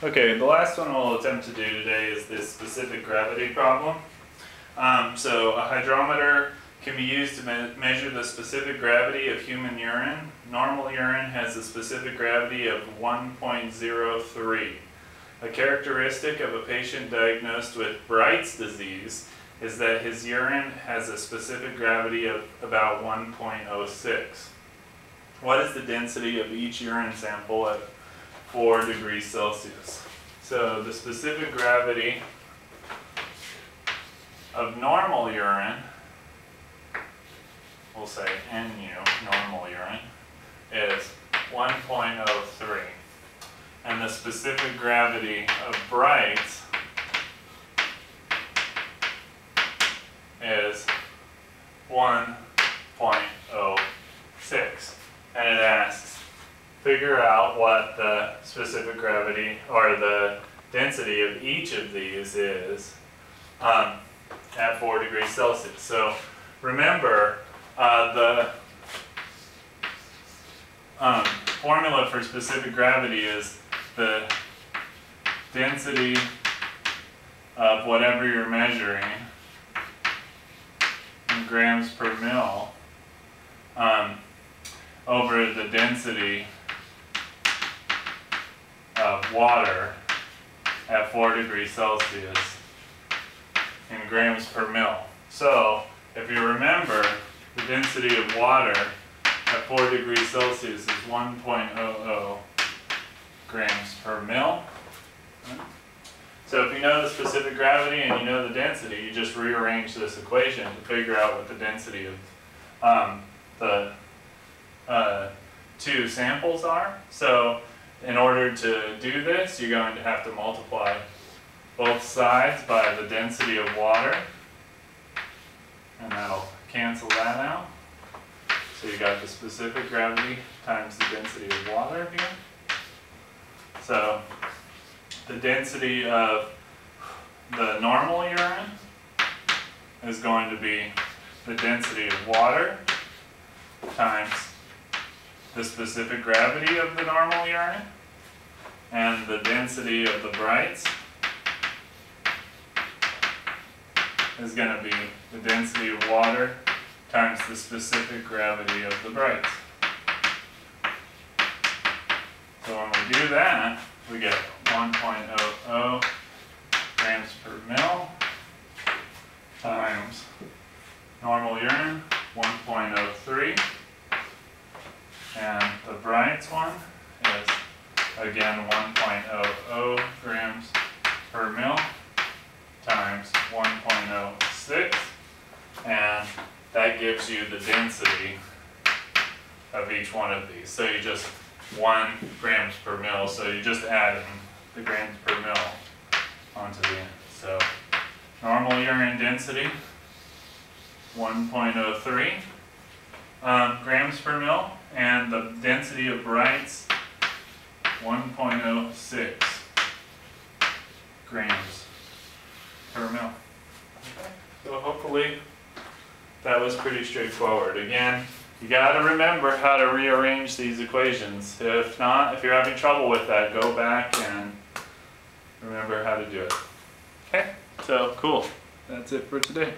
Okay, the last one we'll attempt to do today is this specific gravity problem. So a hydrometer can be used to measure the specific gravity of human urine. Normal urine has a specific gravity of 1.03. A characteristic of a patient diagnosed with Bright's disease is that his urine has a specific gravity of about 1.06. What is the density of each urine sample at 4 degrees Celsius? So the specific gravity of normal urine, we'll say NU, normal urine, is 1.03. And the specific gravity of Bright's is 1.06. And it asks, figure out what the specific gravity or the density of each of these is at 4 degrees Celsius. So remember, the formula for specific gravity is the density of whatever you're measuring in grams per mil over the density of water at 4 degrees Celsius in grams per mil. So if you remember, the density of water at 4 degrees Celsius is 1.00 grams per mil. So if you know the specific gravity and you know the density, you just rearrange this equation to figure out what the density of the two samples are. So in order to do this, you're going to have to multiply both sides by the density of water, and that'll cancel that out. So you got the specific gravity times the density of water here. So the density of the normal urine is going to be the density of water times the specific gravity of the normal urine, and the density of the Bright's is going to be the density of water times the specific gravity of the Bright's. So when we do that, we get 1.00 grams per mil times normal urine, 1.03, and the Bright's one is again 1.00 grams per mil times 1.06, and that gives you the density of each one of these. So you just 1 grams per mil, so you're just adding the grams per mil onto the end. So normal urine density, 1.03 grams per mil, and the density of Bright's, 1.06 grams per mil. Okay. So hopefully that was pretty straightforward. Again, you got to remember how to rearrange these equations. If not, if you're having trouble with that, go back and remember how to do it. Okay, so cool. That's it for today.